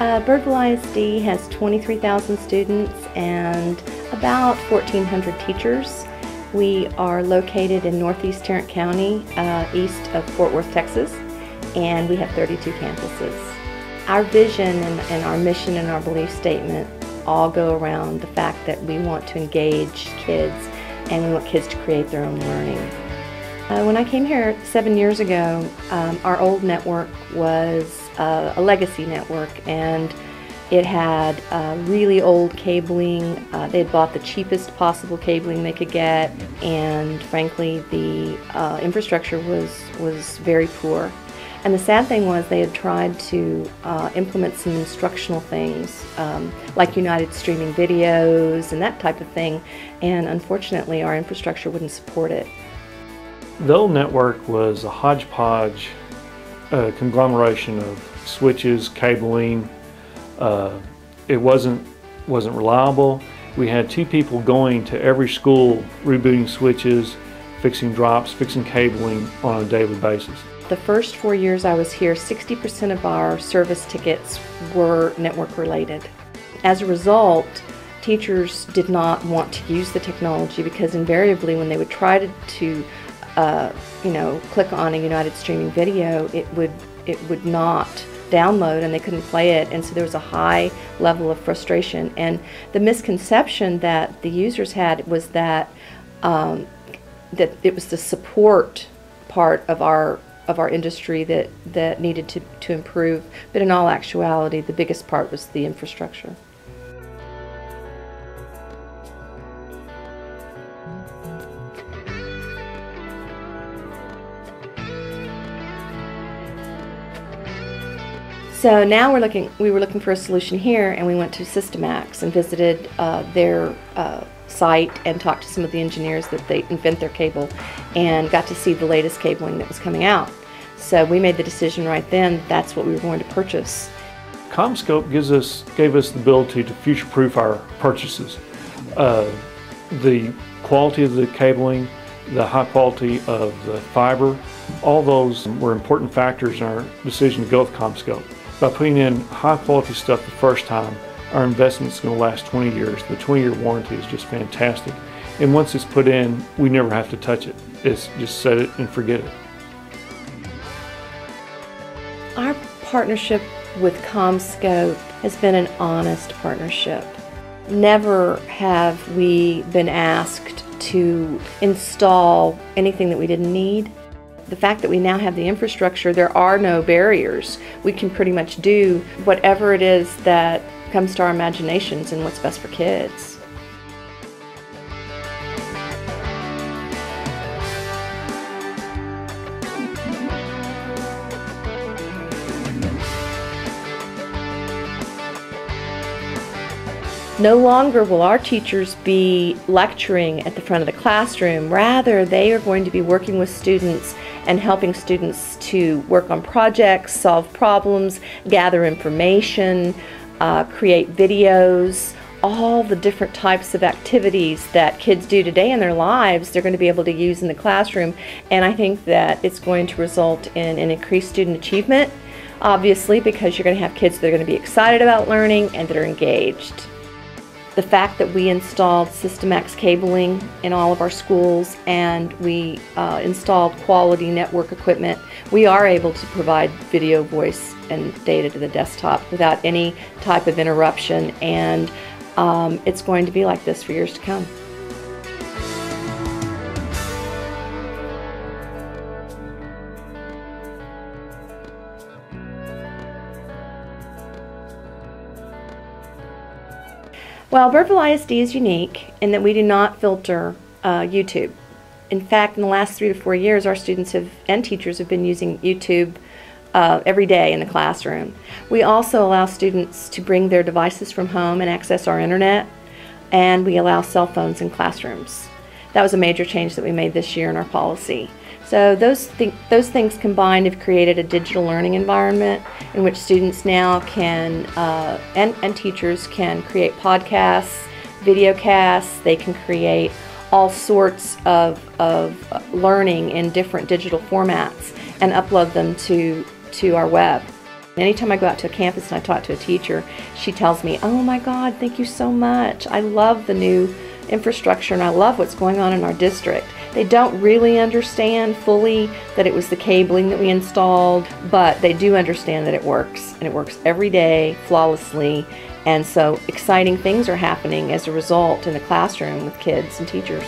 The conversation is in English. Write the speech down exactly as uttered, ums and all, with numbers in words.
Uh, Birdville I S D has twenty-three thousand students and about fourteen hundred teachers. We are located in northeast Tarrant County, uh, east of Fort Worth, Texas, and we have thirty-two campuses. Our vision and, and our mission and our belief statement all go around the fact that we want to engage kids and we want kids to create their own learning. Uh, when I came here seven years ago, um, our old network was uh, a legacy network, and it had uh, really old cabling. Uh, they had bought the cheapest possible cabling they could get, and frankly the uh, infrastructure was, was very poor. And the sad thing was they had tried to uh, implement some instructional things um, like United streaming videos and that type of thing, and unfortunately our infrastructure wouldn't support it. The old network was a hodgepodge, a conglomeration of switches, cabling. Uh, it wasn't, wasn't reliable. We had two people going to every school, rebooting switches, fixing drops, fixing cabling on a daily basis. The first four years I was here, sixty percent of our service tickets were network related. As a result, teachers did not want to use the technology, because invariably when they would try to, to uh, you know, click on a United streaming video, it would, it would not download and they couldn't play it, and so there was a high level of frustration. And the misconception that the users had was that um, that it was the support part of our of our industry that that needed to, to improve, but in all actuality the biggest part was the infrastructure. So now we're looking, we were looking for a solution here, and we went to Systimax and visited uh, their uh, site and talked to some of the engineers that they invent their cable, and got to see the latest cabling that was coming out. So we made the decision right then that's what we were going to purchase. CommScope gives us, gave us the ability to future-proof our purchases. Uh, the quality of the cabling, the high quality of the fiber, all those were important factors in our decision to go with CommScope. By putting in high quality stuff the first time, our investment's going to last twenty years. The twenty year warranty is just fantastic. And once it's put in, we never have to touch it. It's just set it and forget it. Our partnership with CommScope has been an honest partnership. Never have we been asked to install anything that we didn't need. The fact that we now have the infrastructure, there are no barriers. We can pretty much do whatever it is that comes to our imaginations and what's best for kids. No longer will our teachers be lecturing at the front of the classroom. Rather, they are going to be working with students and helping students to work on projects, solve problems, gather information, uh, create videos, all the different types of activities that kids do today in their lives, they're going to be able to use in the classroom. And I think that it's going to result in an increased student achievement, obviously, because you're going to have kids that are going to be excited about learning and that are engaged. The fact that we installed Systimax cabling in all of our schools, and we uh, installed quality network equipment, we are able to provide video, voice, and data to the desktop without any type of interruption, and um, it's going to be like this for years to come. Well, Birdville I S D is unique in that we do not filter uh, YouTube. In fact, in the last three to four years, our students have, and teachers have been using YouTube uh, every day in the classroom. We also allow students to bring their devices from home and access our internet, and we allow cell phones in classrooms. That was a major change that we made this year in our policy. So those, th those things combined have created a digital learning environment in which students now can, uh, and, and teachers can create podcasts, videocasts. They can create all sorts of, of learning in different digital formats and upload them to, to our web. Anytime I go out to a campus and I talk to a teacher, she tells me, oh my God, thank you so much. I love the new infrastructure and I love what's going on in our district. They don't really understand fully that it was the cabling that we installed, but they do understand that it works, and it works every day flawlessly. And so exciting things are happening as a result in the classroom with kids and teachers.